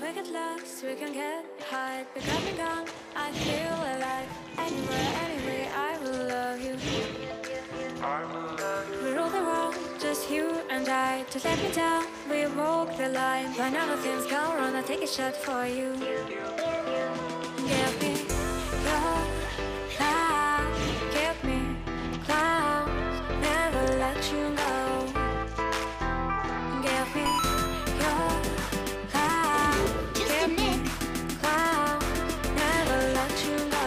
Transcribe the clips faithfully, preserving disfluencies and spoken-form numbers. We get lost, we can get high, but I'm gone, I feel alive. Anywhere, anyway, I will love you. I will love you. We rule the world, just you and I. Just let me down, we walk the line. When other things go wrong, I'll take a shot for you. Give me love, love. Give me clouds, never let you go. Give me your clouds, give me clouds, never let you go.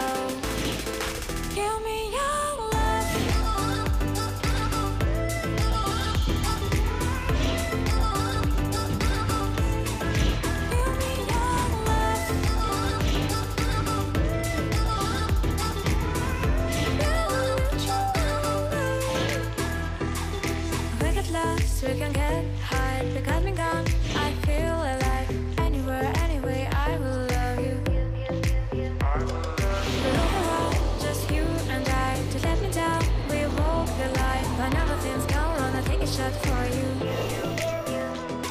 Give me your love. Give me your love. We get lost, we can get high, because I'm gone, I feel alive. Anywhere, anyway, I will love you. We rule the world, just you and I. Just let me down, we walk the line. When other things go wrong, I'll take a shot for you. Give me your love,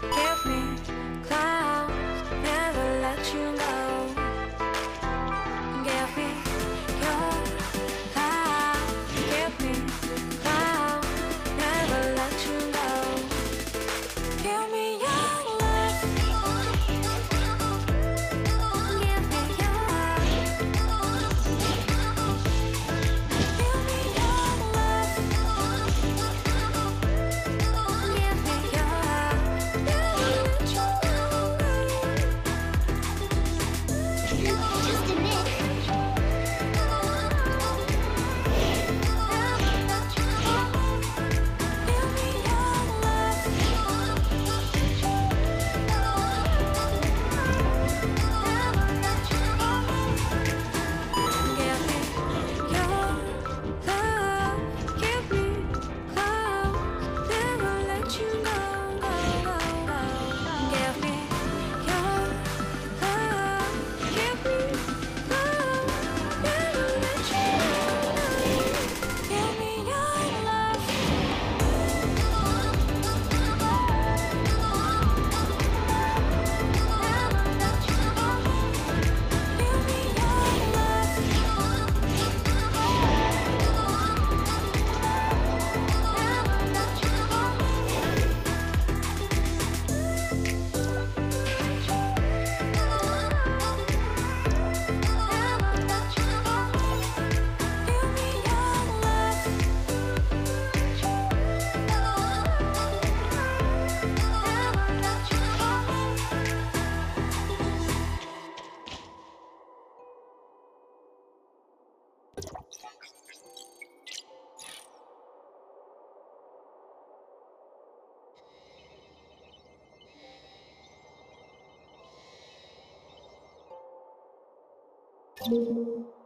give me clouds, never let you go. Give me your love, give me clouds, never let you go. Give me your love, give me your love. Give me your love, give me your love. Just a minute. Give me your love. Give me your love. Give me clouds, never let you go. Give me your love. Give me clouds, never let you go. Give me your love. Never let you go. Give me your love. Never let you go. Never let you go. Give me your love. Never let you go. Thank you.